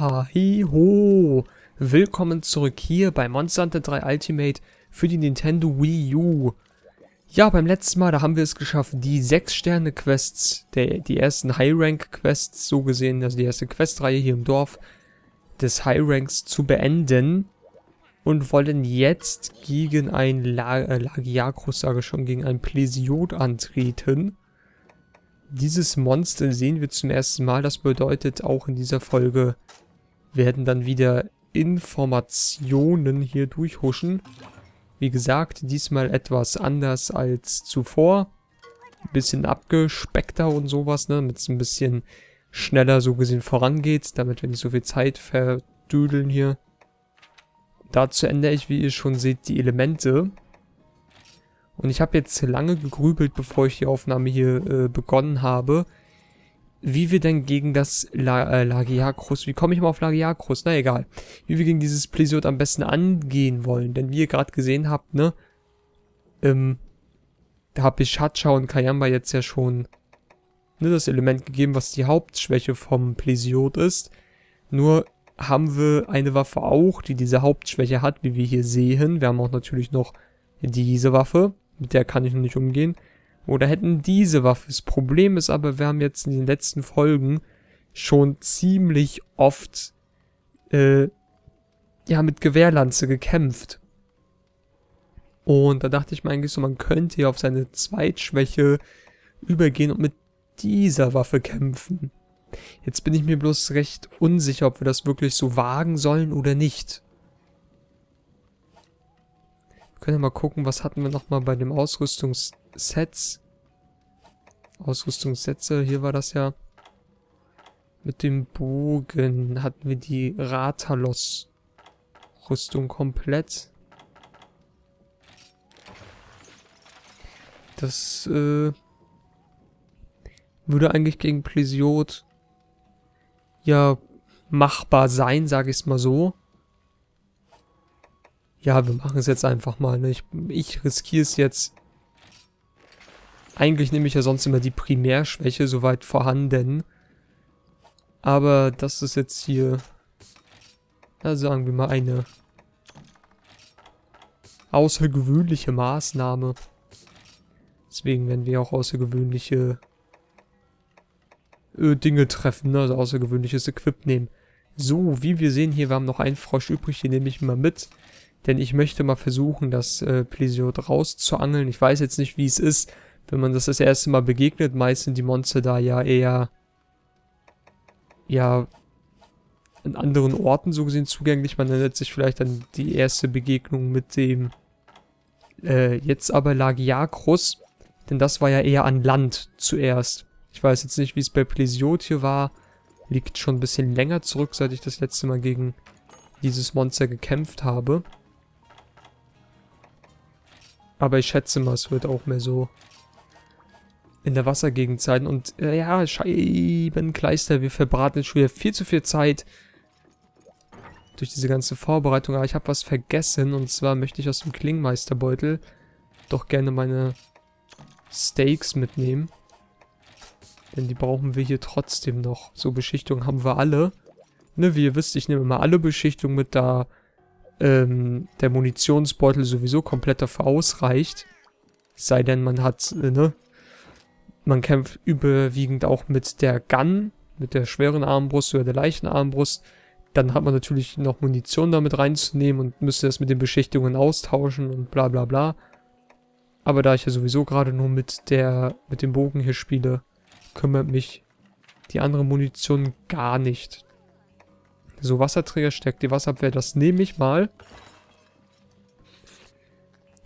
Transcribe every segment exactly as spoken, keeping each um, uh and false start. Haha, hiho! Willkommen zurück hier bei Monster Hunter drei Ultimate für die Nintendo Wii U. Ja, beim letzten Mal, da haben wir es geschafft, die sechs Sterne Quests, der, die ersten High-Rank-Quests, so gesehen, also die erste Questreihe hier im Dorf, des High-Ranks zu beenden. Und wollen jetzt gegen ein La äh, Lagiacrus, sage ich schon, gegen ein Plesiod antreten. Dieses Monster sehen wir zum ersten Mal, das bedeutet auch in dieser Folge werden dann wieder Informationen hier durchhuschen. Wie gesagt, diesmal etwas anders als zuvor. Ein bisschen abgespeckter und sowas, ne, damit es ein bisschen schneller so gesehen vorangeht, damit wir nicht so viel Zeit verdödeln hier. Dazu ändere ich, wie ihr schon seht, die Elemente. Und ich habe jetzt lange gegrübelt, bevor ich die Aufnahme hier äh, begonnen habe, wie wir denn gegen das La äh, Lagiacrus, wie komme ich mal auf Lagiacrus, na egal, wie wir gegen dieses Plesiod am besten angehen wollen. Denn wie ihr gerade gesehen habt, ne, ähm, da habe ich Hacha und Kayamba jetzt ja schon, ne, das Element gegeben, was die Hauptschwäche vom Plesiod ist. Nur haben wir eine Waffe auch, die diese Hauptschwäche hat, wie wir hier sehen. Wir haben auch natürlich noch diese Waffe. Mit der kann ich noch nicht umgehen. Oder hätten diese Waffe. Das Problem ist aber, wir haben jetzt in den letzten Folgen schon ziemlich oft äh, ja, mit Gewehrlanze gekämpft. Und da dachte ich mir eigentlich so, man könnte hier auf seine Zweitschwäche übergehen und mit dieser Waffe kämpfen. Jetzt bin ich mir bloß recht unsicher, ob wir das wirklich so wagen sollen oder nicht. Wir können ja mal gucken, was hatten wir nochmal bei dem Ausrüstungs... Sets. Ausrüstungssätze, hier war das ja. Mit dem Bogen hatten wir die Rathalos-Rüstung komplett. Das äh, würde eigentlich gegen Plesiod ja machbar sein, sage ich es mal so. Ja, wir machen es jetzt einfach mal, ne? Ich, ich riskiere es jetzt. Eigentlich nehme ich ja sonst immer die Primärschwäche, soweit vorhanden. Aber das ist jetzt hier, na, sagen wir mal, eine außergewöhnliche Maßnahme. Deswegen werden wir auch außergewöhnliche äh, Dinge treffen, ne? Also außergewöhnliches Equip nehmen. So, wie wir sehen hier, wir haben noch einen Frosch übrig, den nehme ich mal mit. Denn ich möchte mal versuchen, das äh, Plesiod rauszuangeln. Ich weiß jetzt nicht, wie es ist. Wenn man das das erste Mal begegnet, meist sind die Monster da ja eher, ja, an anderen Orten so gesehen zugänglich. Man erinnert sich vielleicht an die erste Begegnung mit dem, äh, jetzt aber Lagiacrus, denn das war ja eher an Land zuerst. Ich weiß jetzt nicht, wie es bei Plesiod hier war, liegt schon ein bisschen länger zurück, seit ich das letzte Mal gegen dieses Monster gekämpft habe. Aber ich schätze mal, es wird auch mehr so in der Wassergegend sein. Und äh, ja, Scheibenkleister, wir verbraten schon wieder viel zu viel Zeit durch diese ganze Vorbereitung. Aber ich habe was vergessen, und zwar möchte ich aus dem Klingmeisterbeutel doch gerne meine Steaks mitnehmen. Denn die brauchen wir hier trotzdem noch. So Beschichtung haben wir alle. Ne, wie ihr wisst, ich nehme immer alle Beschichtungen mit, da ähm, der Munitionsbeutel sowieso komplett dafür ausreicht. Sei denn, man hat, äh, ne... Man kämpft überwiegend auch mit der Gun, mit der schweren Armbrust oder der leichten Armbrust. Dann hat man natürlich noch Munition damit reinzunehmen und müsste das mit den Beschichtungen austauschen und bla bla bla. Aber da ich ja sowieso gerade nur mit der mit dem Bogen hier spiele, kümmert mich die andere Munition gar nicht. So, Wasserträger steckt die Wasserabwehr, das nehme ich mal.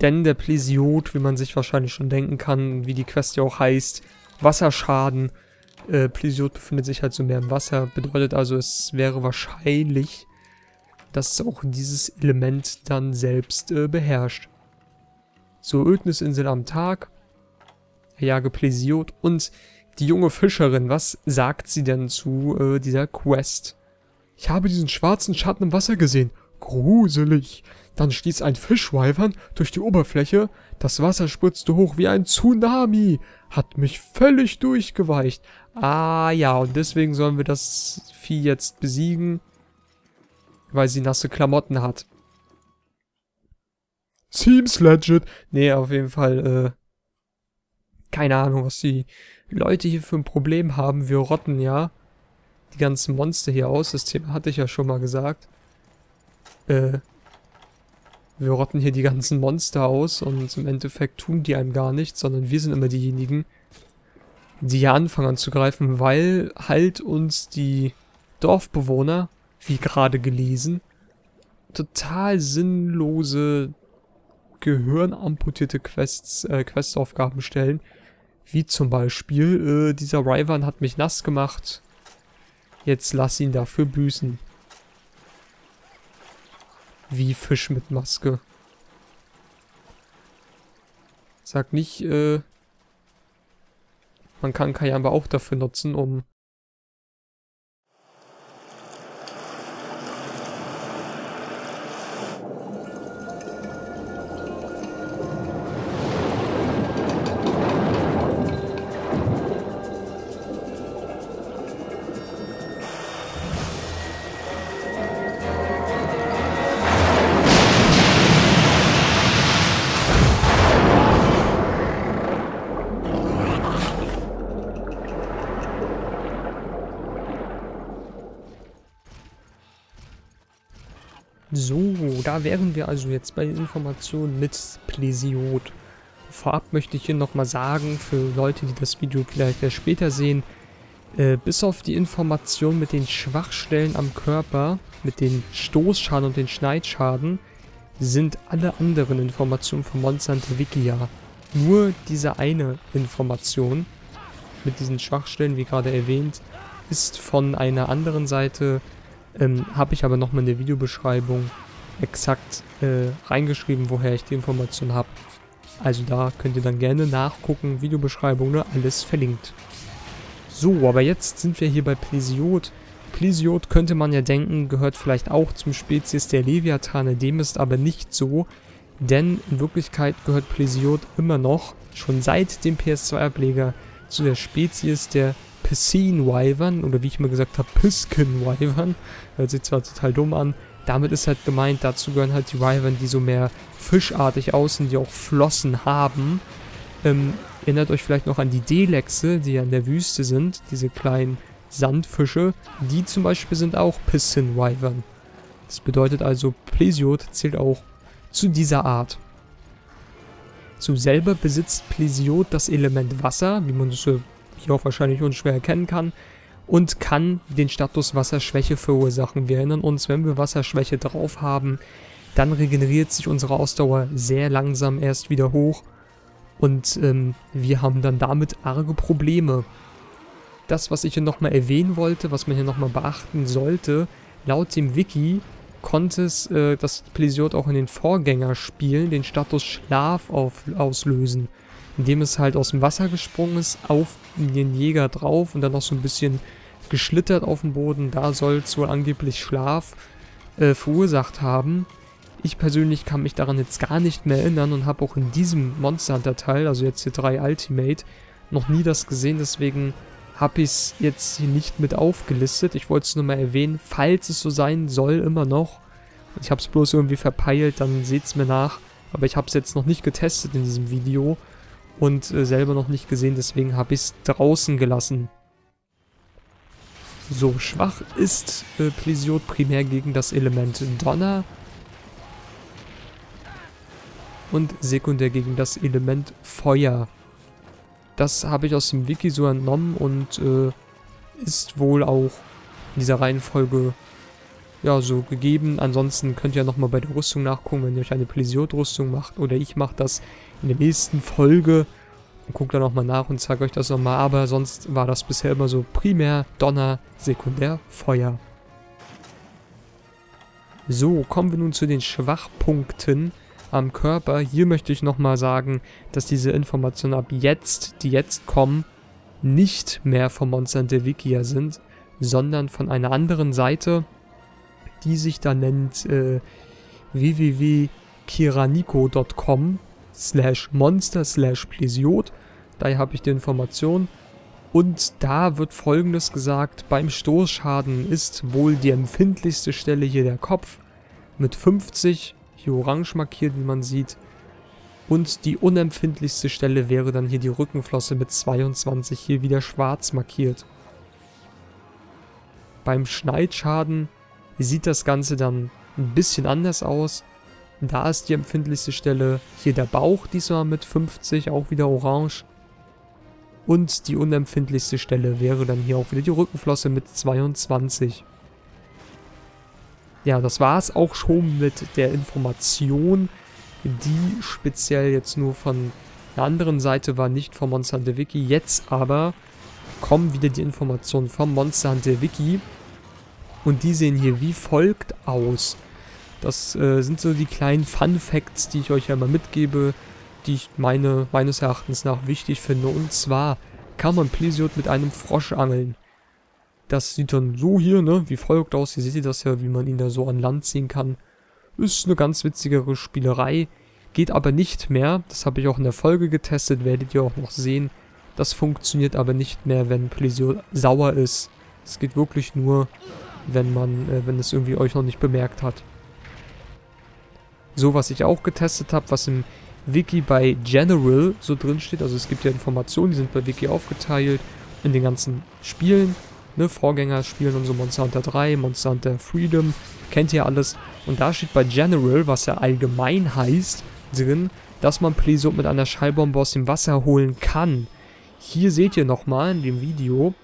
Denn der Plesiod, wie man sich wahrscheinlich schon denken kann, wie die Quest ja auch heißt, Wasserschaden. Äh, Plesiod befindet sich halt so mehr im Wasser. Bedeutet also, es wäre wahrscheinlich, dass auch dieses Element dann selbst äh, beherrscht. So, Ödnisinsel am Tag. Jage Plesiod. Und die junge Fischerin, was sagt sie denn zu äh, dieser Quest? Ich habe diesen schwarzen Schatten im Wasser gesehen. Gruselig. Dann stieß ein Fischweifern durch die Oberfläche, das Wasser spritzte hoch wie ein Tsunami, hat mich völlig durchgeweicht. Ah ja, und deswegen sollen wir das Vieh jetzt besiegen, weil sie nasse Klamotten hat. Seems legit. Nee, auf jeden Fall, äh, keine Ahnung, was die Leute hier für ein Problem haben. Wir rotten ja die ganzen Monster hier aus. Das Thema hatte ich ja schon mal gesagt. Äh, wir rotten hier die ganzen Monster aus und im Endeffekt tun die einem gar nichts, sondern wir sind immer diejenigen, die hier anfangen anzugreifen, weil halt uns die Dorfbewohner, wie gerade gelesen, total sinnlose, gehirnamputierte Quests, äh, Questaufgaben stellen. Wie zum Beispiel, äh, dieser Ryvan hat mich nass gemacht. Jetzt lass ihn dafür büßen. Wie Fisch mit Maske. Sag nicht, äh... man kann Kayamba auch dafür nutzen, um... So, da wären wir also jetzt bei den Informationen mit Splesiot. Vorab möchte ich hier nochmal sagen, für Leute, die das Video vielleicht erst später sehen, äh, bis auf die Information mit den Schwachstellen am Körper, mit den Stoßschaden und den Schneidschaden, sind alle anderen Informationen von Monster Hunter Wikia. Nur diese eine Information mit diesen Schwachstellen, wie gerade erwähnt, ist von einer anderen Seite. Ähm, habe ich aber nochmal in der Videobeschreibung exakt äh, reingeschrieben, woher ich die Information habe. Also da könnt ihr dann gerne nachgucken, Videobeschreibung, ne? Alles verlinkt. So, aber jetzt sind wir hier bei Plesiot. Plesiot könnte man ja denken, gehört vielleicht auch zum Spezies der Leviathane, dem ist aber nicht so, denn in Wirklichkeit gehört Plesiot immer noch, schon seit dem P S zwei Ableger, zu der Spezies der Piscine-Wyvern, oder wie ich mal gesagt habe, Piskin-Wyvern, hört sich zwar total dumm an, damit ist halt gemeint, dazu gehören halt die Wyvern, die so mehr fischartig aussehen, die auch Flossen haben. Ähm, erinnert euch vielleicht noch an die Delexe, die ja in der Wüste sind, diese kleinen Sandfische, die zum Beispiel sind auch Piscine-Wyvern. Das bedeutet also, Plesiot zählt auch zu dieser Art. So, selber besitzt Plesiot das Element Wasser, wie man das so hier auch wahrscheinlich unschwer erkennen kann, und kann den Status Wasserschwäche verursachen. Wir erinnern uns, wenn wir Wasserschwäche drauf haben, dann regeneriert sich unsere Ausdauer sehr langsam erst wieder hoch und ähm, wir haben dann damit arge Probleme. Das, was ich hier nochmal erwähnen wollte, was man hier nochmal beachten sollte, laut dem Wiki konnte es äh, das Plesiot auch in den Vorgängerspielen den Status Schlaf auf, auslösen, indem es halt aus dem Wasser gesprungen ist, auf den Jäger drauf und dann noch so ein bisschen geschlittert auf dem Boden. Da soll es wohl angeblich Schlaf äh, verursacht haben. Ich persönlich kann mich daran jetzt gar nicht mehr erinnern und habe auch in diesem Monster Hunter Teil, also jetzt hier drei Ultimate, noch nie das gesehen, deswegen habe ich es jetzt hier nicht mit aufgelistet. Ich wollte es nur mal erwähnen, falls es so sein soll, immer noch. Ich habe es bloß irgendwie verpeilt, dann seht es mir nach. Aber ich habe es jetzt noch nicht getestet in diesem Video und äh, selber noch nicht gesehen, deswegen habe ich es draußen gelassen. So, schwach ist äh, Plesiot primär gegen das Element Donner und sekundär gegen das Element Feuer. Das habe ich aus dem Wiki so entnommen und äh, ist wohl auch in dieser Reihenfolge ja so gegeben. Ansonsten könnt ihr ja nochmal bei der Rüstung nachgucken, wenn ihr euch eine Plesiot-Rüstung macht, oder ich mache das in der nächsten Folge. Dann guckt da nochmal nach und zeige euch das nochmal, aber sonst war das bisher immer so primär Donner, sekundär Feuer. So, kommen wir nun zu den Schwachpunkten am Körper. Hier möchte ich nochmal sagen, dass diese Informationen ab jetzt, die jetzt kommen, nicht mehr vom Monster Hunter Wikia sind, sondern von einer anderen Seite, die sich da nennt äh, w w w punkt kiraniko punkt com slash monster slash plesiot. Daher habe ich die Information Und da wird Folgendes gesagt: Beim Stoßschaden ist wohl die empfindlichste Stelle hier der Kopf mit fünfzig, hier orange markiert, wie man sieht. Und die unempfindlichste Stelle wäre dann hier die Rückenflosse mit zweiundzwanzig, hier wieder schwarz markiert. Beim Schneitschaden sieht das Ganze dann ein bisschen anders aus. Da ist die empfindlichste Stelle hier der Bauch, diesmal mit fünfzig, auch wieder orange. Und die unempfindlichste Stelle wäre dann hier auch wieder die Rückenflosse mit zweiundzwanzig. Ja, das war es auch schon mit der Information, die speziell jetzt nur von einer anderen Seite war, nicht vom Monster Hunter Wiki. Jetzt aber kommen wieder die Informationen vom Monster Hunter Wiki und die sehen hier wie folgt aus. Das äh, sind so die kleinen Fun Facts, die ich euch ja mal mitgebe, die ich meine, meines Erachtens nach wichtig finde. Und zwar kann man Plesiod mit einem Frosch angeln. Das sieht dann so hier, ne, wie folgt aus. Hier seht ihr das ja, wie man ihn da so an Land ziehen kann. Ist eine ganz witzigere Spielerei, geht aber nicht mehr. Das habe ich auch in der Folge getestet, werdet ihr auch noch sehen. Das funktioniert aber nicht mehr, wenn Plesiod sauer ist. Es geht wirklich nur, wenn man, äh, wenn es irgendwie euch noch nicht bemerkt hat. So, was ich auch getestet habe, was im Wiki bei General so drin steht, also es gibt ja Informationen, die sind bei Wiki aufgeteilt in den ganzen Spielen, ne, Vorgängerspielen und so, Monster Hunter drei, Monster Hunter Freedom, kennt ihr alles. Und da steht bei General, was ja allgemein heißt, drin, dass man Plesiod mit einer Schallbombe aus dem Wasser holen kann. Hier seht ihr nochmal in dem Video,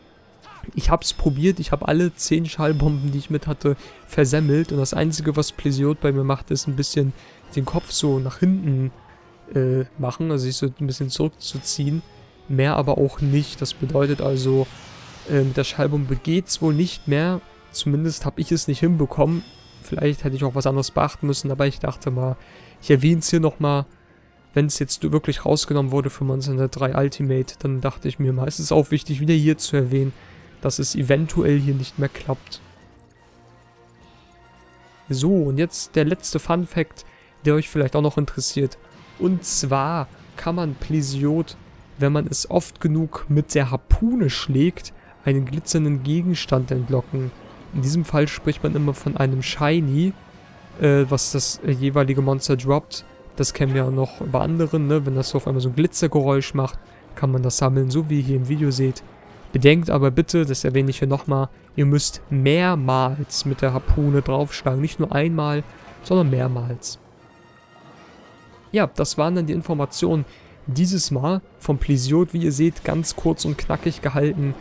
ich hab's probiert, ich habe alle zehn Schallbomben, die ich mit hatte, versemmelt. Und das Einzige, was Plesiod bei mir macht, ist ein bisschen den Kopf so nach hinten äh, machen, also sich so ein bisschen zurückzuziehen. Mehr aber auch nicht. Das bedeutet also, äh, mit der Schallbombe geht's wohl nicht mehr. Zumindest habe ich es nicht hinbekommen. Vielleicht hätte ich auch was anderes beachten müssen, aber ich dachte mal, ich erwähne es hier nochmal. Wenn es jetzt wirklich rausgenommen wurde für Monster Hunter drei Ultimate, dann dachte ich mir mal, es ist auch wichtig, wieder hier zu erwähnen, dass es eventuell hier nicht mehr klappt. So, und jetzt der letzte Fun Fact, der euch vielleicht auch noch interessiert. Und zwar kann man Plesiod, wenn man es oft genug mit der Harpune schlägt, einen glitzernden Gegenstand entlocken. In diesem Fall spricht man immer von einem Shiny, äh, was das jeweilige Monster droppt. Das kennen wir auch noch bei anderen, ne? Wenn das so auf einmal so ein Glitzergeräusch macht, kann man das sammeln, so wie ihr hier im Video seht. Bedenkt aber bitte, das erwähne ich hier nochmal, ihr müsst mehrmals mit der Harpune draufschlagen. Nicht nur einmal, sondern mehrmals. Ja, das waren dann die Informationen dieses Mal vom Plesiod. Wie ihr seht, ganz kurz und knackig gehalten.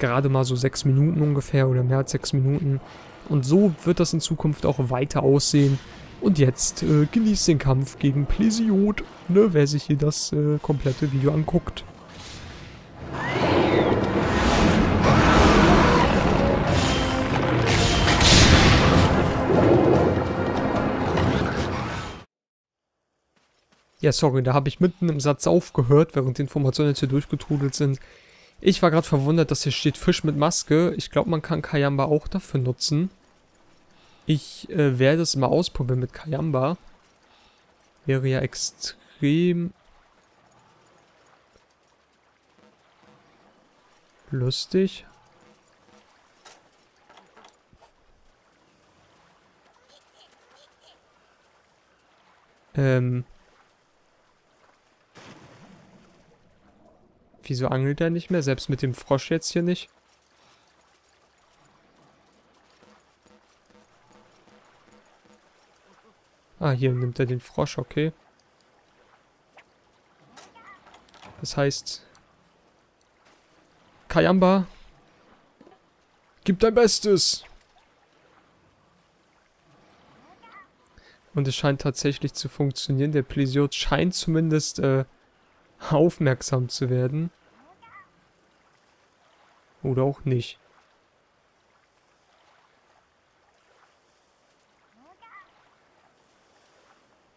Gerade mal so sechs Minuten ungefähr oder mehr als sechs Minuten. Und so wird das in Zukunft auch weiter aussehen. Und jetzt äh, genießt den Kampf gegen Plesiod, ne, wer sich hier das äh, komplette Video anguckt. Ja, sorry, da habe ich mitten im Satz aufgehört, während die Informationen jetzt hier durchgetrudelt sind. Ich war gerade verwundert, dass hier steht Fisch mit Maske. Ich glaube, man kann Kayamba auch dafür nutzen. Ich äh, werde es mal ausprobieren mit Kayamba. Wäre ja extrem lustig. Ähm... Wieso angelt er nicht mehr? Selbst mit dem Frosch jetzt hier nicht? Ah, hier nimmt er den Frosch, okay. Das heißt... Kayamba, gib dein Bestes! Und es scheint tatsächlich zu funktionieren. Der Plesiod scheint zumindest... Äh, aufmerksam zu werden. Oder auch nicht.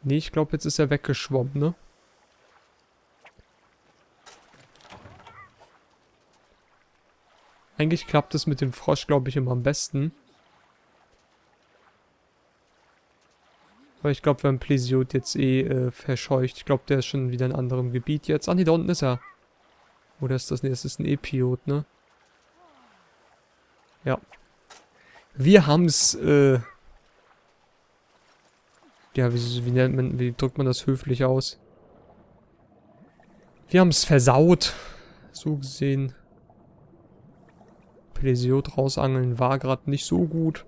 Nee, ich glaube, jetzt ist er weggeschwommen, ne? Eigentlich klappt es mit dem Frosch, glaube ich, immer am besten. Aber ich glaube, wir haben Plesiod jetzt eh äh, verscheucht. Ich glaube, der ist schon wieder in einem anderen Gebiet jetzt. Ah, ne, da unten ist er. Oder ist das, nee, das ist ein E-Pilot, ne? Ja. Wir haben's, äh... Ja, wie, wie nennt man, wie drückt man das höflich aus? Wir haben's versaut. So gesehen. Pelesiot rausangeln war gerade nicht so gut.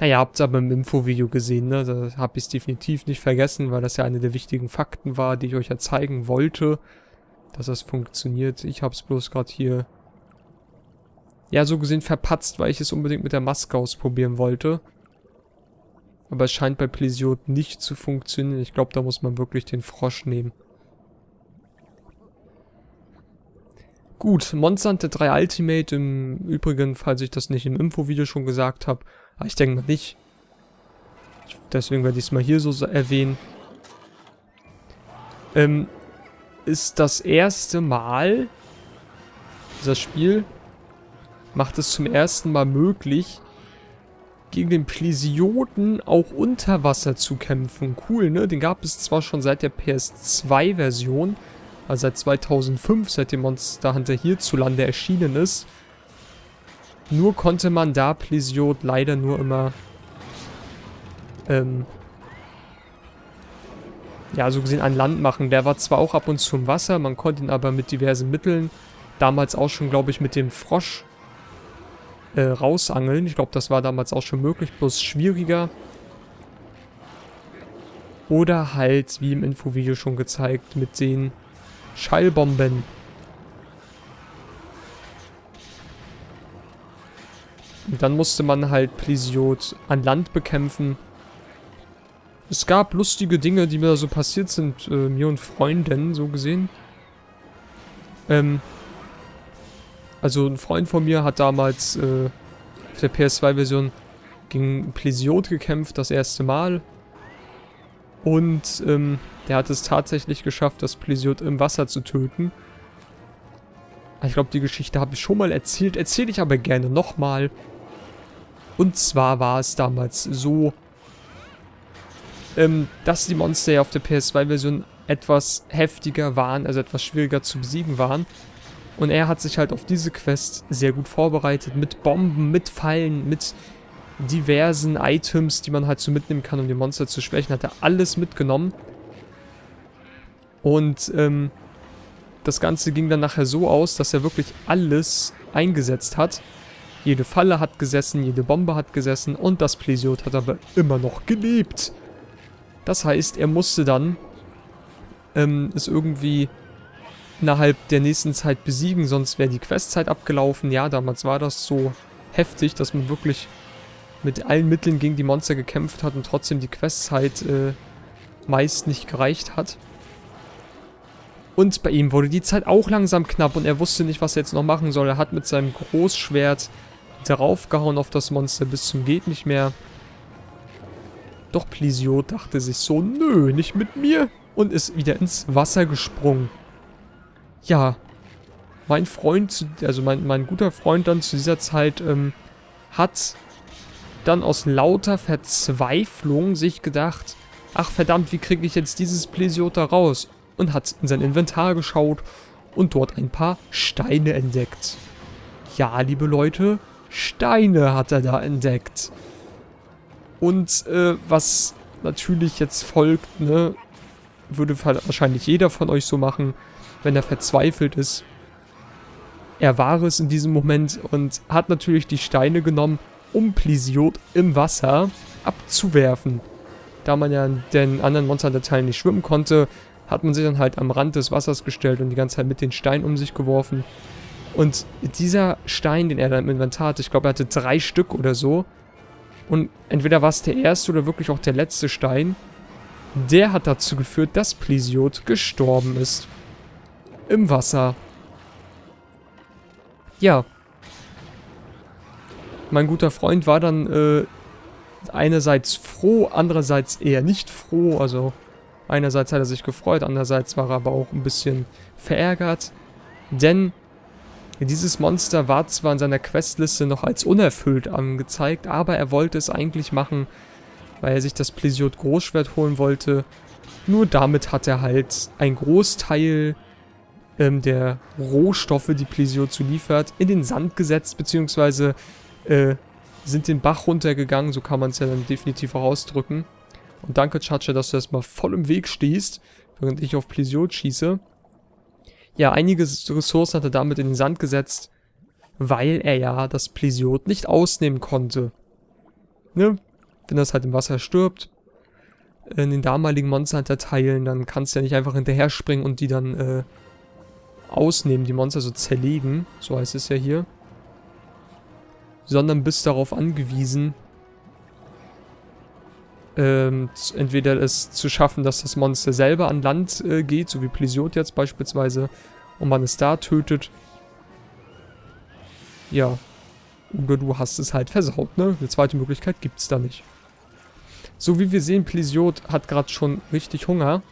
Naja, habt's aber im Infovideo gesehen, ne? Da hab ich's definitiv nicht vergessen, weil das ja eine der wichtigen Fakten war, die ich euch ja zeigen wollte. Dass das funktioniert. Ich hab's bloß gerade hier... Ja, so gesehen verpatzt, weil ich es unbedingt mit der Maske ausprobieren wollte. Aber es scheint bei Pelesiot nicht zu funktionieren. Ich glaube, da muss man wirklich den Frosch nehmen. Gut, Monsanto drei Ultimate. Im Übrigen, falls ich das nicht im Infovideo schon gesagt habe. Aber ich denke mal nicht. Deswegen werde ich es mal hier so erwähnen. Ähm, ist das erste Mal, dieses Spiel macht es zum ersten Mal möglich, gegen den Plesioten auch unter Wasser zu kämpfen. Cool, ne? Den gab es zwar schon seit der P S zwei Version, also seit zweitausendfünf, seitdem Monster Hunter hierzulande erschienen ist. Nur konnte man da Plesiot leider nur immer, ähm, ja, so gesehen an Land machen. Der war zwar auch ab und zu im Wasser, man konnte ihn aber mit diversen Mitteln, damals auch schon, glaube ich, mit dem Frosch, Äh, rausangeln. Ich glaube, das war damals auch schon möglich, bloß schwieriger. Oder halt, wie im Infovideo schon gezeigt, mit den Schallbomben. Und dann musste man halt Plesiot an Land bekämpfen. Es gab lustige Dinge, die mir da so passiert sind, äh, mir und Freunden, so gesehen. Ähm... Also ein Freund von mir hat damals äh, auf der P S zwei Version gegen Plesiot gekämpft, das erste Mal. Und ähm, der hat es tatsächlich geschafft, das Plesiot im Wasser zu töten. Ich glaube, die Geschichte habe ich schon mal erzählt, erzähle ich aber gerne nochmal. Und zwar war es damals so, ähm, dass die Monster ja auf der P S zwei Version etwas heftiger waren, also etwas schwieriger zu besiegen waren. Und er hat sich halt auf diese Quest sehr gut vorbereitet, mit Bomben, mit Fallen, mit diversen Items, die man halt so mitnehmen kann, um die Monster zu schwächen, hat er alles mitgenommen. Und ähm, das Ganze ging dann nachher so aus, dass er wirklich alles eingesetzt hat. Jede Falle hat gesessen, jede Bombe hat gesessen und das Plesiot hat aber immer noch gelebt. Das heißt, er musste dann ähm, es irgendwie innerhalb der nächsten Zeit besiegen, sonst wäre die Questzeit abgelaufen. Ja, damals war das so heftig, dass man wirklich mit allen Mitteln gegen die Monster gekämpft hat und trotzdem die Questzeit äh, meist nicht gereicht hat. Und bei ihm wurde die Zeit auch langsam knapp und er wusste nicht, was er jetzt noch machen soll. Er hat mit seinem Großschwert draufgehauen auf das Monster bis zum geht nicht mehr. Doch Plesiot dachte sich so, nö, nicht mit mir, und ist wieder ins Wasser gesprungen. Ja, mein Freund, also mein, mein guter Freund dann zu dieser Zeit, ähm, hat dann aus lauter Verzweiflung sich gedacht, ach verdammt, wie kriege ich jetzt dieses Plesiot da raus? Und hat in sein Inventar geschaut und dort ein paar Steine entdeckt. Ja, liebe Leute, Steine hat er da entdeckt. Und äh, was natürlich jetzt folgt, ne, würde wahrscheinlich jeder von euch so machen, wenn er verzweifelt ist. Er war es in diesem Moment und hat natürlich die Steine genommen, um Plesiot im Wasser abzuwerfen. Da man ja in den anderen Monster-Teilen nicht schwimmen konnte, hat man sich dann halt am Rand des Wassers gestellt und die ganze Zeit mit den Steinen um sich geworfen. Und dieser Stein, den er dann im Inventar hatte, ich glaube, er hatte drei Stück oder so. Und entweder war es der erste oder wirklich auch der letzte Stein. Der hat dazu geführt, dass Plesiot gestorben ist. Im Wasser. Ja. Mein guter Freund war dann äh, einerseits froh, andererseits eher nicht froh. Also einerseits hat er sich gefreut, andererseits war er aber auch ein bisschen verärgert. Denn dieses Monster war zwar in seiner Questliste noch als unerfüllt angezeigt, aber er wollte es eigentlich machen, weil er sich das Plesiot Großschwert holen wollte. Nur damit hat er halt einen Großteil ähm, der Rohstoffe, die Plesio zuliefert, in den Sand gesetzt, beziehungsweise äh, sind den Bach runtergegangen, so kann man es ja dann definitiv auch ausdrücken. Und danke, Chacha, dass du das mal voll im Weg stehst, während ich auf Plesio schieße. Ja, einige Ressourcen hat er damit in den Sand gesetzt, weil er ja das Plesiot nicht ausnehmen konnte. Ne? Wenn das halt im Wasser stirbt, in den damaligen Monster unterteilen, dann kannst du ja nicht einfach hinterher springen und die dann äh, ausnehmen, die Monster so zerlegen, so heißt es ja hier. Sondern bist darauf angewiesen, ähm, entweder es zu schaffen, dass das Monster selber an Land äh, geht, so wie Plesiot jetzt beispielsweise, und man es da tötet. Ja, oder du hast es halt versaut, ne? Eine zweite Möglichkeit gibt es da nicht. So wie wir sehen, Plesiot hat gerade schon richtig Hunger.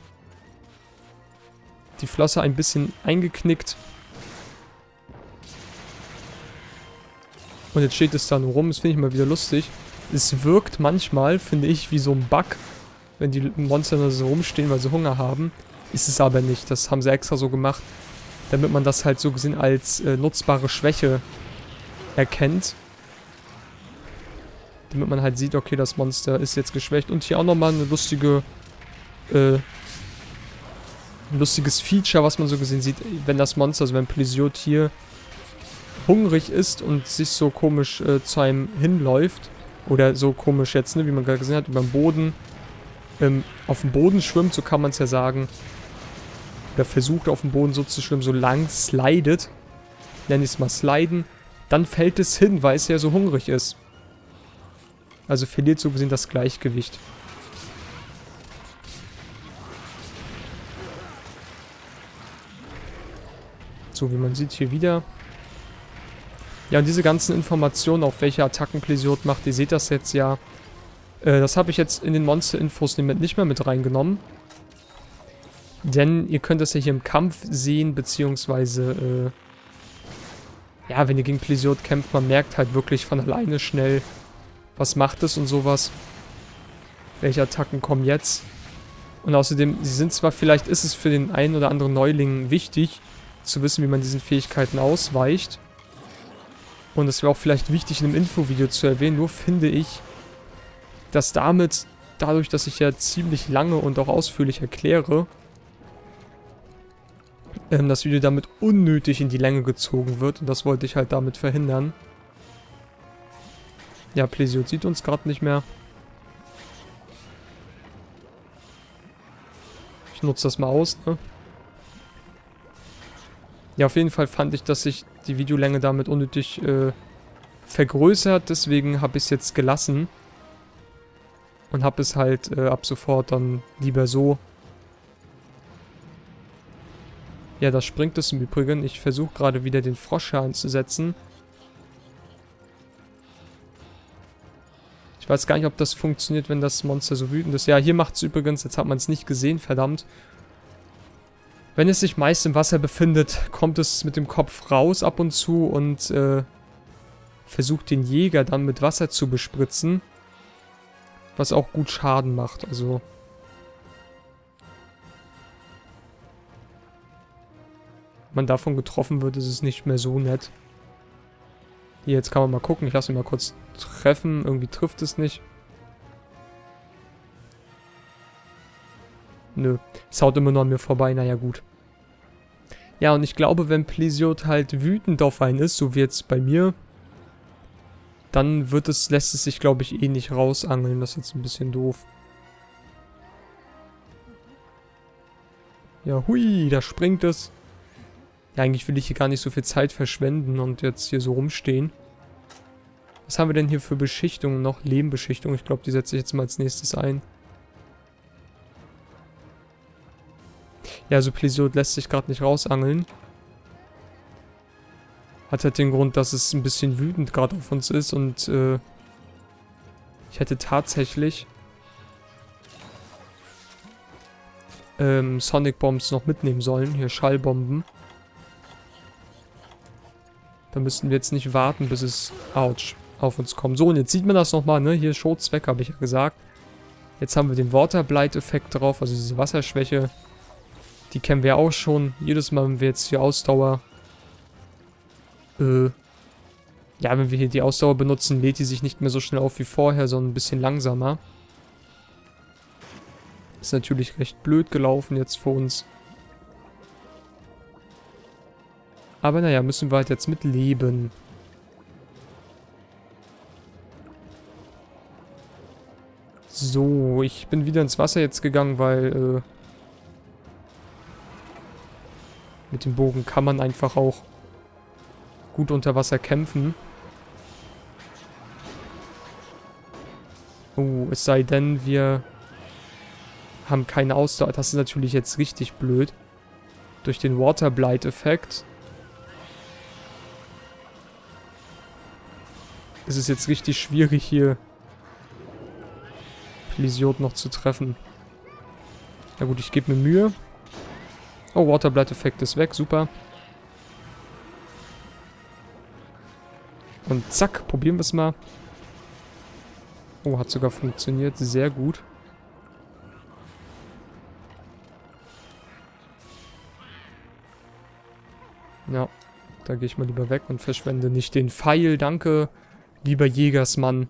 Die Flosse ein bisschen eingeknickt. Und jetzt steht es da nur rum, das finde ich mal wieder lustig. Es wirkt manchmal, finde ich, wie so ein Bug, wenn die Monster da so rumstehen, weil sie Hunger haben. Ist es aber nicht, das haben sie extra so gemacht, damit man das halt so gesehen als äh, nutzbare Schwäche erkennt. Damit man halt sieht, okay, das Monster ist jetzt geschwächt. Und hier auch nochmal eine lustige, äh, ein lustiges Feature, was man so gesehen sieht, wenn das Monster, also wenn Plesiot hier hungrig ist und sich so komisch äh, zu einem hinläuft, oder so komisch jetzt, ne, wie man gerade gesehen hat, über den Boden, ähm, auf dem Boden schwimmt, so kann man es ja sagen, oder versucht auf dem Boden so zu schwimmen, so lang slidet, nenne ich es mal sliden, dann fällt es hin, weil es ja so hungrig ist. Also verliert so gesehen das Gleichgewicht. So, wie man sieht hier wieder. Ja, und diese ganzen Informationen, auf welche Attacken Plesiot macht, ihr seht das jetzt ja. Äh, das habe ich jetzt in den Monster-Infos nicht mehr mit reingenommen. Denn ihr könnt das ja hier im Kampf sehen, beziehungsweise, äh, ja, wenn ihr gegen Plesiot kämpft, man merkt halt wirklich von alleine schnell, was macht es und sowas. Welche Attacken kommen jetzt? Und außerdem, sie sind zwar, vielleicht ist es für den einen oder anderen Neuling wichtig, zu wissen, wie man diesen Fähigkeiten ausweicht. Und das wäre auch vielleicht wichtig in einem Infovideo zu erwähnen, nur finde ich, dass damit, dadurch, dass ich ja ziemlich lange und auch ausführlich erkläre, ähm, das Video damit unnötig in die Länge gezogen wird. Und das wollte ich halt damit verhindern. Ja, Plesiot sieht uns gerade nicht mehr. Ich nutze das mal aus, ne? Ja, auf jeden Fall fand ich, dass sich die Videolänge damit unnötig äh, vergrößert. Deswegen habe ich es jetzt gelassen. Und habe es halt äh, ab sofort dann lieber so. Ja, da springt es im Übrigen. Ich versuche gerade wieder den Frosch hier einzusetzen. Ich weiß gar nicht, ob das funktioniert, wenn das Monster so wütend ist. Ja, hier macht es übrigens, jetzt hat man es nicht gesehen, verdammt. Wenn es sich meist im Wasser befindet, kommt es mit dem Kopf raus ab und zu und äh, versucht den Jäger dann mit Wasser zu bespritzen. Was auch gut Schaden macht, also. Wenn man davon getroffen wird, ist es nicht mehr so nett. Hier, jetzt kann man mal gucken. Ich lasse ihn mal kurz treffen. Irgendwie trifft es nicht. Nö. Es haut immer noch an mir vorbei. Naja, gut. Ja, und ich glaube, wenn Plesiot halt wütend auf einen ist, so wie jetzt bei mir, dann wird es, lässt es sich, glaube ich, eh nicht rausangeln. Das ist jetzt ein bisschen doof. Ja, hui, da springt es. Ja, eigentlich will ich hier gar nicht so viel Zeit verschwenden und jetzt hier so rumstehen. Was haben wir denn hier für Beschichtungen noch? Lehmbeschichtung, ich glaube, die setze ich jetzt mal als nächstes ein. Ja, also Plesiot lässt sich gerade nicht rausangeln. Hat halt den Grund, dass es ein bisschen wütend gerade auf uns ist und äh, ich hätte tatsächlich ähm, Sonic Bombs noch mitnehmen sollen. Hier Schallbomben. Da müssten wir jetzt nicht warten, bis es, ouch, auf uns kommt. So, und jetzt sieht man das nochmal, ne? Hier, Schutz weg, habe ich ja gesagt. Jetzt haben wir den Water Blight-Effekt drauf, also diese Wasserschwäche. Die kennen wir auch schon. Jedes Mal, wenn wir jetzt hier Ausdauer... Äh... Ja, wenn wir hier die Ausdauer benutzen, lädt die sich nicht mehr so schnell auf wie vorher, sondern ein bisschen langsamer. Ist natürlich recht blöd gelaufen jetzt für uns. Aber naja, müssen wir halt jetzt mit leben. So, ich bin wieder ins Wasser jetzt gegangen, weil... Äh, mit dem Bogen kann man einfach auch gut unter Wasser kämpfen. Oh, es sei denn, wir haben keine Ausdauer. Das ist natürlich jetzt richtig blöd. Durch den Waterblight-Effekt ist es jetzt richtig schwierig, hier Plesiot noch zu treffen. Na gut, ich gebe mir Mühe. Oh, Waterblight-Effekt ist weg, super. Und zack, probieren wir es mal. Oh, hat sogar funktioniert, sehr gut. Ja, da gehe ich mal lieber weg und verschwende nicht den Pfeil. Danke, lieber Jägersmann,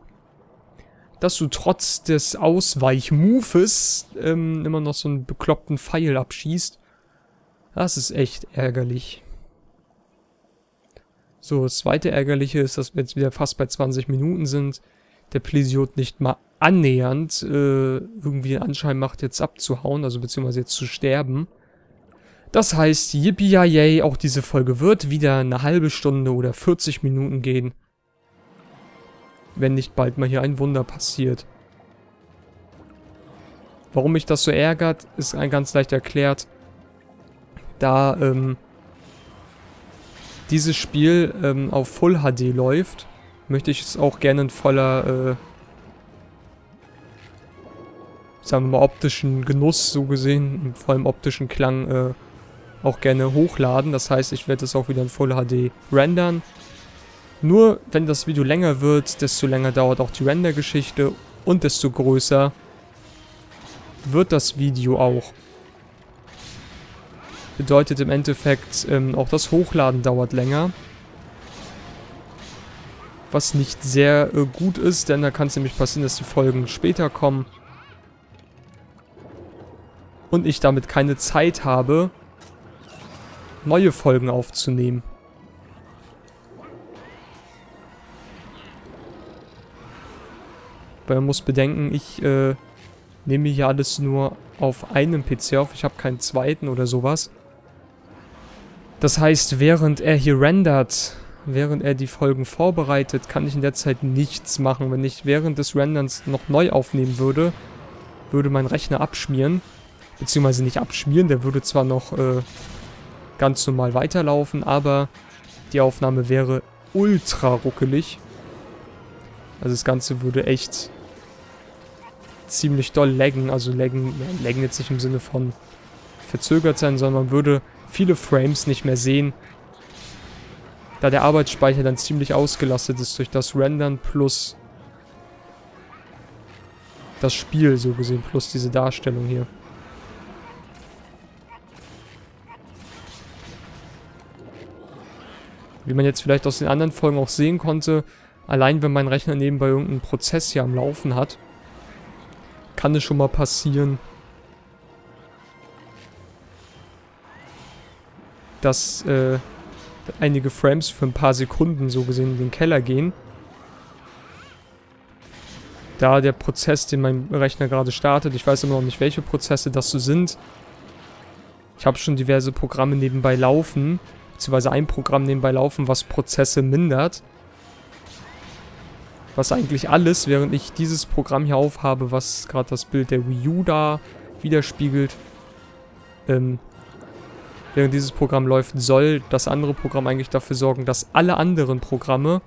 dass du trotz des Ausweichmoves ähm, immer noch so einen bekloppten Pfeil abschießt. Das ist echt ärgerlich. So, das zweite Ärgerliche ist, dass wir jetzt wieder fast bei zwanzig Minuten sind. Der Plesiot nicht mal annähernd äh, irgendwie den Anschein macht, jetzt abzuhauen, also beziehungsweise jetzt zu sterben. Das heißt, yippie-yay, auch diese Folge wird wieder eine halbe Stunde oder vierzig Minuten gehen. Wenn nicht bald mal hier ein Wunder passiert. Warum mich das so ärgert, ist ein ganz leicht erklärt. Da ähm, dieses Spiel ähm, auf Full H D läuft, möchte ich es auch gerne in voller, äh, sagen wir mal, optischen Genuss so gesehen, vor allem optischen Klang, äh, auch gerne hochladen. Das heißt, ich werde es auch wieder in Full H D rendern. Nur, wenn das Video länger wird, desto länger dauert auch die Render-Geschichte und desto größer wird das Video auch. Bedeutet im Endeffekt, ähm, auch das Hochladen dauert länger. Was nicht sehr äh, gut ist, denn da kann es nämlich passieren, dass die Folgen später kommen. Und ich damit keine Zeit habe, neue Folgen aufzunehmen. Weil man muss bedenken, ich äh, nehme hier alles nur auf einem P C auf. Ich habe keinen zweiten oder sowas. Das heißt, während er hier rendert, während er die Folgen vorbereitet, kann ich in der Zeit nichts machen. Wenn ich während des Renderns noch neu aufnehmen würde, würde mein Rechner abschmieren. Beziehungsweise nicht abschmieren, der würde zwar noch äh, ganz normal weiterlaufen, aber die Aufnahme wäre ultra ruckelig. Also das Ganze würde echt ziemlich doll laggen. Also laggen, laggen jetzt nicht im Sinne von verzögert sein, sondern man würde viele Frames nicht mehr sehen, da der Arbeitsspeicher dann ziemlich ausgelastet ist durch das Rendern plus das Spiel so gesehen, plus diese Darstellung hier. Wie man jetzt vielleicht aus den anderen Folgen auch sehen konnte, allein wenn mein Rechner nebenbei irgendeinen Prozess hier am Laufen hat, kann es schon mal passieren, dass äh, einige Frames für ein paar Sekunden so gesehen in den Keller gehen. Da der Prozess, den mein Rechner gerade startet, ich weiß immer noch nicht, welche Prozesse das so sind. Ich habe schon diverse Programme nebenbei laufen, beziehungsweise ein Programm nebenbei laufen, was Prozesse mindert. Was eigentlich alles, während ich dieses Programm hier aufhabe, was gerade das Bild der Wii U da widerspiegelt, ähm, während dieses Programm läuft, soll das andere Programm eigentlich dafür sorgen, dass alle anderen Programme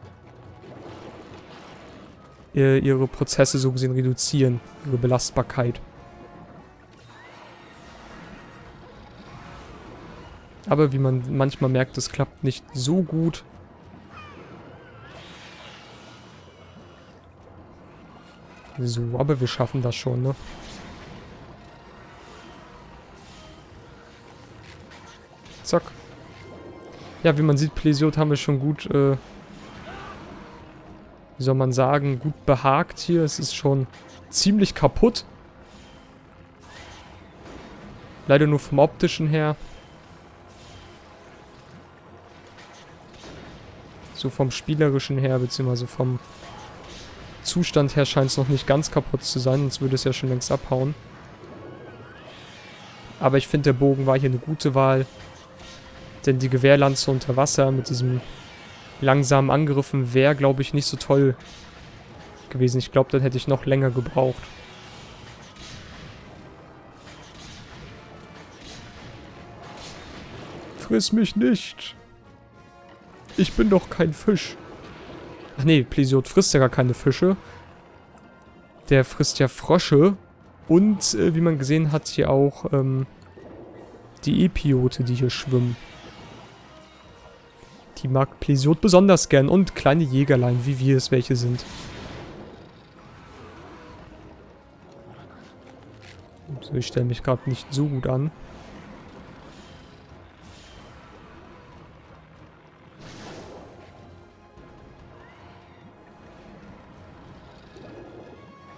äh, ihre Prozesse so gesehen reduzieren, ihre Belastbarkeit. Aber wie man manchmal merkt, das klappt nicht so gut. So, aber wir schaffen das schon, ne? Zack. Ja, wie man sieht, Plesiot haben wir schon gut, äh, wie soll man sagen, gut behagt hier. Es ist schon ziemlich kaputt. Leider nur vom optischen her. So vom spielerischen her, beziehungsweise vom Zustand her scheint es noch nicht ganz kaputt zu sein, sonst würde es ja schon längst abhauen. Aber ich finde, der Bogen war hier eine gute Wahl, denn die Gewehrlanze unter Wasser mit diesem langsamen Angriffen wäre, glaube ich, nicht so toll gewesen. Ich glaube, dann hätte ich noch länger gebraucht. Friss mich nicht! Ich bin doch kein Fisch. Ach nee, Plesiot frisst ja gar keine Fische. Der frisst ja Frösche. Und, äh, wie man gesehen hat, hier auch ähm, die Epiote, die hier schwimmen. Die mag Plesiot besonders gern. Und kleine Jägerlein, wie wir es welche sind. Also ich stelle mich gerade nicht so gut an.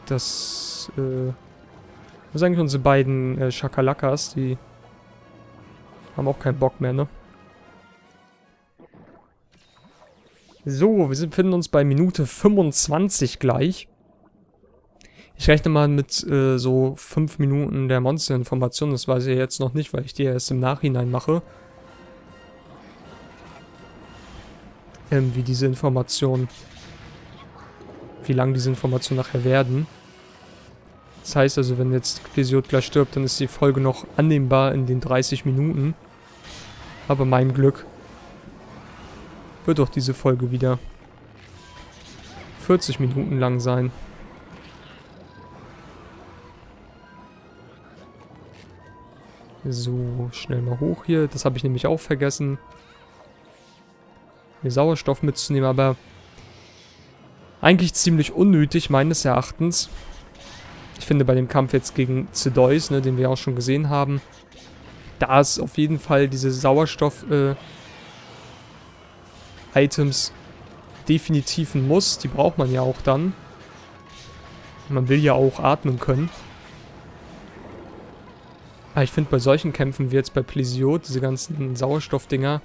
Das, äh, das sind eigentlich unsere beiden äh, Schakalakas, die haben auch keinen Bock mehr, ne? So, wir befinden uns bei Minute fünfundzwanzig gleich. Ich rechne mal mit äh, so fünf Minuten der Monsterinformation, das weiß ich jetzt noch nicht, weil ich die erst im Nachhinein mache. Ähm, wie diese Information, wie lang diese Information nachher werden. Das heißt also, wenn jetzt Plesiot gleich stirbt, dann ist die Folge noch annehmbar in den dreißig Minuten. Aber mein Glück wird doch diese Folge wieder vierzig Minuten lang sein. So, schnell mal hoch hier. Das habe ich nämlich auch vergessen, mir Sauerstoff mitzunehmen, aber eigentlich ziemlich unnötig, meines Erachtens. Ich finde, bei dem Kampf jetzt gegen Zedeus, ne, den wir auch schon gesehen haben, da ist auf jeden Fall diese Sauerstoff-Items äh, definitiv ein Muss. Die braucht man ja auch dann. Man will ja auch atmen können. Aber ich finde, bei solchen Kämpfen wie jetzt bei Plesiot, diese ganzen Sauerstoffdinger,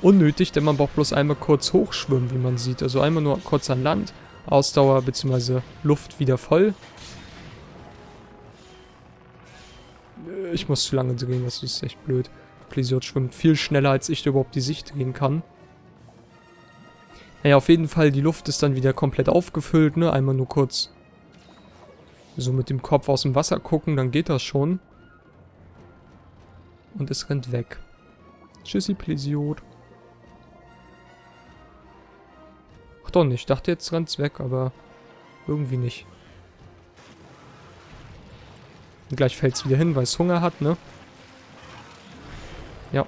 unnötig, denn man braucht bloß einmal kurz hochschwimmen, wie man sieht. Also einmal nur kurz an Land. Ausdauer bzw. Luft wieder voll. Ich muss zu lange gehen, das ist echt blöd. Plesiot schwimmt viel schneller, als ich da überhaupt die Sicht gehen kann. Naja, auf jeden Fall, die Luft ist dann wieder komplett aufgefüllt, ne? Einmal nur kurz so mit dem Kopf aus dem Wasser gucken, dann geht das schon. Und es rennt weg. Tschüssi, Plesiot. Ach doch nicht, ich dachte jetzt rennt's weg, aber irgendwie nicht. Und gleich fällt's wieder hin, weil es Hunger hat, ne? Ja.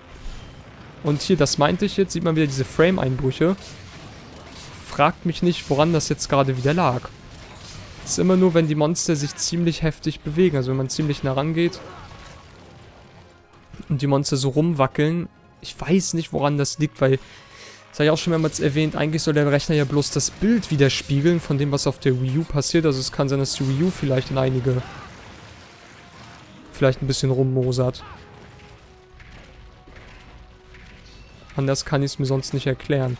Und hier, das meinte ich jetzt, sieht man wieder diese Frame-Einbrüche. Fragt mich nicht, woran das jetzt gerade wieder lag. Ist immer nur, wenn die Monster sich ziemlich heftig bewegen, also wenn man ziemlich nah rangeht und die Monster so rumwackeln. Ich weiß nicht, woran das liegt, weil, das habe ich auch schon mehrmals erwähnt, eigentlich soll der Rechner ja bloß das Bild widerspiegeln von dem, was auf der Wii U passiert. Also es kann sein, dass die Wii U vielleicht in einige, vielleicht ein bisschen rummosert. Anders kann ich es mir sonst nicht erklären.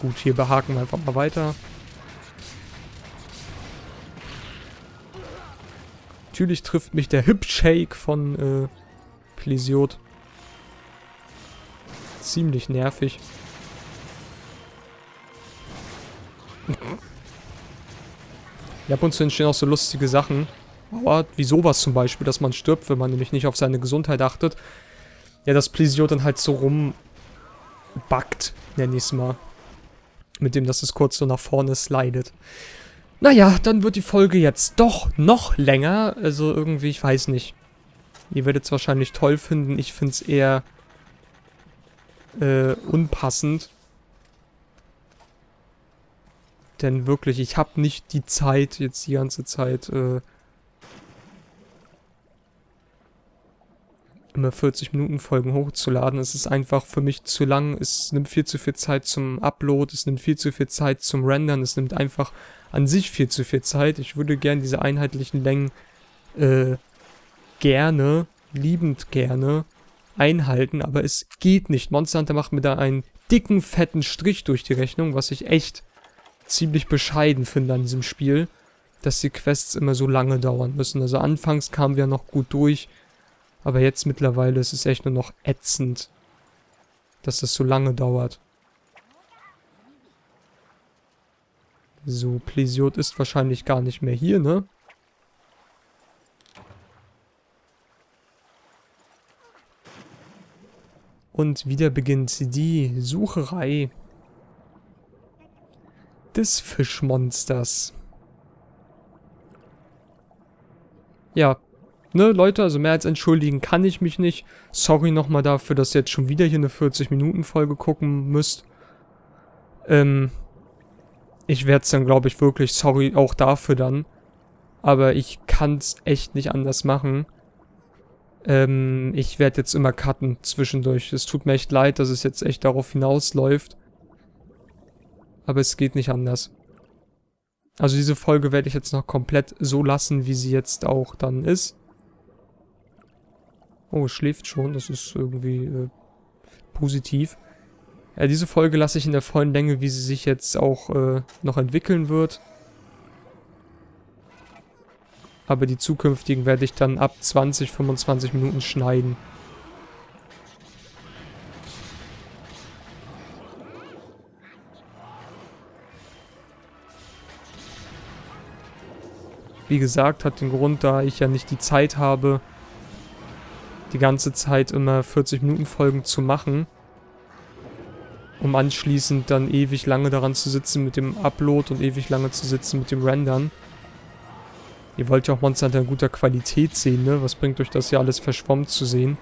Gut, hier behaken wir einfach mal weiter. Natürlich trifft mich der Hip-Shake von äh, Plesiot. Ziemlich nervig. Ja, ab und zu entstehen auch so lustige Sachen. Aber wie sowas zum Beispiel, dass man stirbt, wenn man nämlich nicht auf seine Gesundheit achtet. Ja, dass Plesiot dann halt so rumbackt, nenn ich's mal. Mit dem, dass es kurz so nach vorne slidet. Naja, dann wird die Folge jetzt doch noch länger. Also irgendwie, ich weiß nicht. Ihr werdet es wahrscheinlich toll finden. Ich finde es eher äh, unpassend. Denn wirklich, ich habe nicht die Zeit, jetzt die ganze Zeit äh, immer vierzig Minuten Folgen hochzuladen. Es ist einfach für mich zu lang. Es nimmt viel zu viel Zeit zum Upload. Es nimmt viel zu viel Zeit zum Rendern. Es nimmt einfach an sich viel zu viel Zeit. Ich würde gerne diese einheitlichen Längen äh, gerne, liebend gerne einhalten. Aber es geht nicht. Monster Hunter macht mir da einen dicken, fetten Strich durch die Rechnung, was ich echt ziemlich bescheiden finde an diesem Spiel, dass die Quests immer so lange dauern müssen. Also anfangs kamen wir noch gut durch, aber jetzt mittlerweile ist es echt nur noch ätzend, dass das so lange dauert. So, Plesiot ist wahrscheinlich gar nicht mehr hier, ne? Und wieder beginnt die Sucherei des Fischmonsters. Ja, ne Leute, also mehr als entschuldigen kann ich mich nicht. Sorry nochmal dafür, dass ihr jetzt schon wieder hier eine vierzig Minuten Folge gucken müsst. Ähm, ich werde es dann, glaube ich, wirklich sorry auch dafür dann. Aber ich kann es echt nicht anders machen. Ähm, ich werde jetzt immer cutten zwischendurch. Es tut mir echt leid, dass es jetzt echt darauf hinausläuft. Aber es geht nicht anders. Also diese Folge werde ich jetzt noch komplett so lassen, wie sie jetzt auch dann ist. Oh, es schläft schon. Das ist irgendwie äh, positiv. Ja, diese Folge lasse ich in der vollen Länge, wie sie sich jetzt auch äh, noch entwickeln wird. Aber die zukünftigen werde ich dann ab zwanzig, fünfundzwanzig Minuten schneiden. Wie gesagt, hat den Grund, da ich ja nicht die Zeit habe, die ganze Zeit immer vierzig Minuten Folgen zu machen, um anschließend dann ewig lange daran zu sitzen mit dem Upload und ewig lange zu sitzen mit dem Rendern. Ihr wollt ja auch Monster Hunter in guter Qualität sehen, ne? Was bringt euch das ja alles verschwommen zu sehen?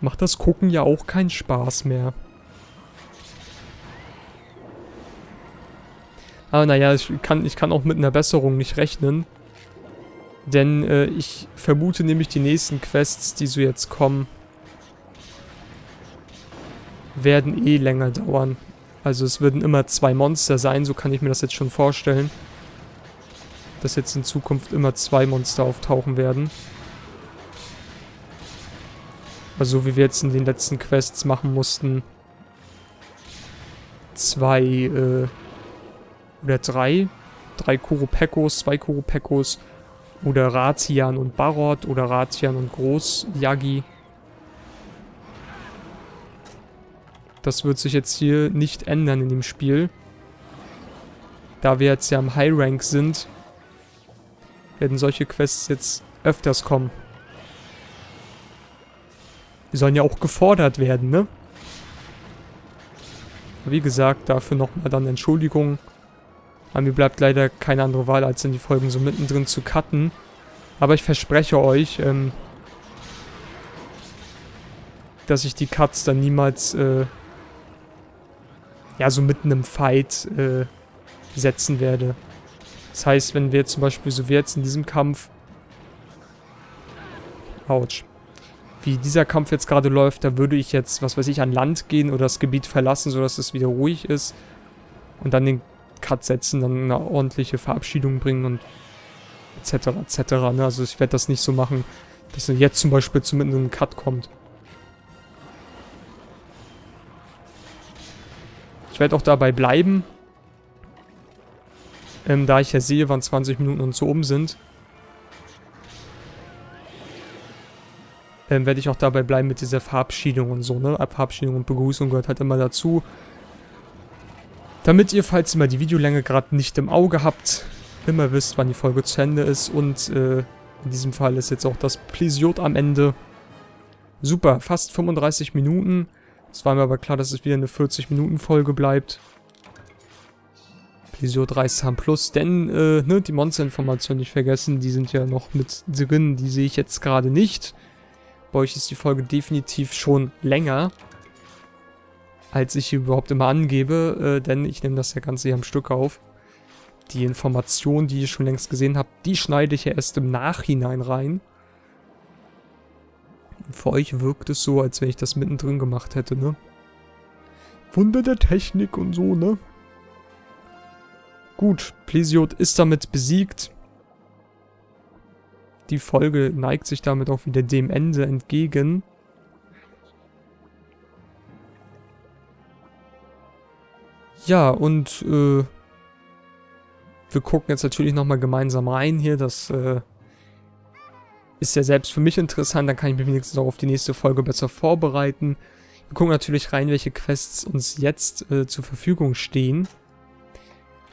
Macht das Gucken ja auch keinen Spaß mehr. Aber naja, ich kann, ich kann auch mit einer Besserung nicht rechnen. Denn äh, ich vermute nämlich, die nächsten Quests, die so jetzt kommen, werden eh länger dauern. Also es werden immer zwei Monster sein, so kann ich mir das jetzt schon vorstellen. Dass jetzt in Zukunft immer zwei Monster auftauchen werden. Also so wie wir jetzt in den letzten Quests machen mussten. Zwei, äh... Oder drei. Drei Kuropekos, zwei Kuropekos. Oder Ratian und Barot. Oder Ratian und Großyagi. Das wird sich jetzt hier nicht ändern in dem Spiel. Da wir jetzt ja am High Rank sind, werden solche Quests jetzt öfters kommen. Die sollen ja auch gefordert werden, ne? Wie gesagt, dafür nochmal dann Entschuldigung. Aber mir bleibt leider keine andere Wahl, als in die Folgen so mittendrin zu cutten. Aber ich verspreche euch, ähm, dass ich die Cuts dann niemals, äh, ja, so mitten im Fight, äh, setzen werde. Das heißt, wenn wir zum Beispiel, so wie jetzt in diesem Kampf, ouch, wie dieser Kampf jetzt gerade läuft, da würde ich jetzt, was weiß ich, an Land gehen oder das Gebiet verlassen, sodass es wieder ruhig ist. Und dann den Cut setzen, dann eine ordentliche Verabschiedung bringen und et cetera et cetera. Also ich werde das nicht so machen, dass jetzt zum Beispiel zu mitten in einem Cut kommt. Ich werde auch dabei bleiben, ähm, da ich ja sehe, wann zwanzig Minuten und so oben sind. Ähm, werde ich auch dabei bleiben mit dieser Verabschiedung und so, ne? Verabschiedung und Begrüßung gehört halt immer dazu. Damit ihr, falls ihr mal die Videolänge gerade nicht im Auge habt, immer wisst, wann die Folge zu Ende ist. Und äh, in diesem Fall ist jetzt auch das Plesiot am Ende. Super, fast fünfunddreißig Minuten. Es war mir aber klar, dass es wieder eine vierzig Minuten Folge bleibt. Plesiot Reissham Plus, denn äh, ne, die Monsterinformationen nicht vergessen, die sind ja noch mit drin. Die sehe ich jetzt gerade nicht. Bei euch ist die Folge definitiv schon länger. als ich überhaupt immer angebe, äh, denn ich nehme das ja Ganze hier am Stück auf. Die Information, die ich schon längst gesehen habe, die schneide ich ja erst im Nachhinein rein. Für euch wirkt es so, als wenn ich das mittendrin gemacht hätte, ne? Wunder der Technik und so, ne? Gut, Plesiod ist damit besiegt. Die Folge neigt sich damit auch wieder dem Ende entgegen. Ja, und äh, wir gucken jetzt natürlich nochmal gemeinsam rein hier. Das äh, ist ja selbst für mich interessant. Dann kann ich mich wenigstens auch auf die nächste Folge besser vorbereiten. Wir gucken natürlich rein, welche Quests uns jetzt äh, zur Verfügung stehen.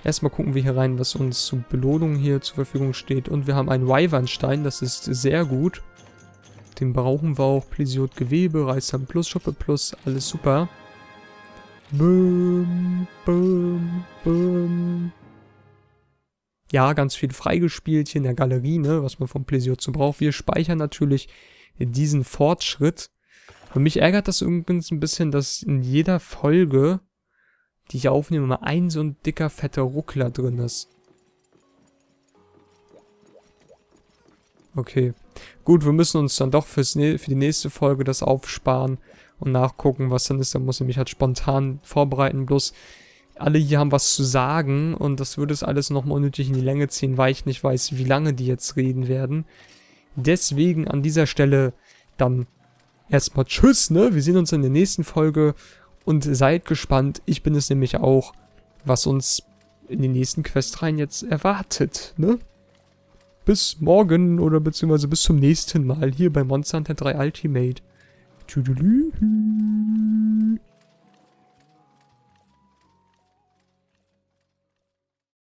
Erstmal gucken wir hier rein, was uns zur Belohnung hier zur Verfügung steht. Und wir haben einen Wyvernstein, das ist sehr gut. Den brauchen wir auch. Plesiod Gewebe, Reisam Plus, Schuppe Plus, alles super. Bum, bum, bum. Ja, ganz viel freigespielt hier in der Galerie, ne, was man vom Plesiod so braucht. Wir speichern natürlich diesen Fortschritt. Und mich ärgert das übrigens ein bisschen, dass in jeder Folge, die ich aufnehme, mal ein so ein dicker, fetter Ruckler drin ist. Okay. Gut, wir müssen uns dann doch fürs ne- für die nächste Folge das aufsparen und nachgucken, was dann ist. Dann muss ich mich halt spontan vorbereiten. Bloß alle hier haben was zu sagen und das würde es alles nochmal unnötig in die Länge ziehen, weil ich nicht weiß, wie lange die jetzt reden werden. Deswegen an dieser Stelle dann erstmal tschüss, ne? Wir sehen uns in der nächsten Folge. Und seid gespannt, ich bin es nämlich auch, was uns in den nächsten Questreihen jetzt erwartet, ne? Bis morgen oder beziehungsweise bis zum nächsten Mal hier bei Monster Hunter drei Ultimate. Tüdelü.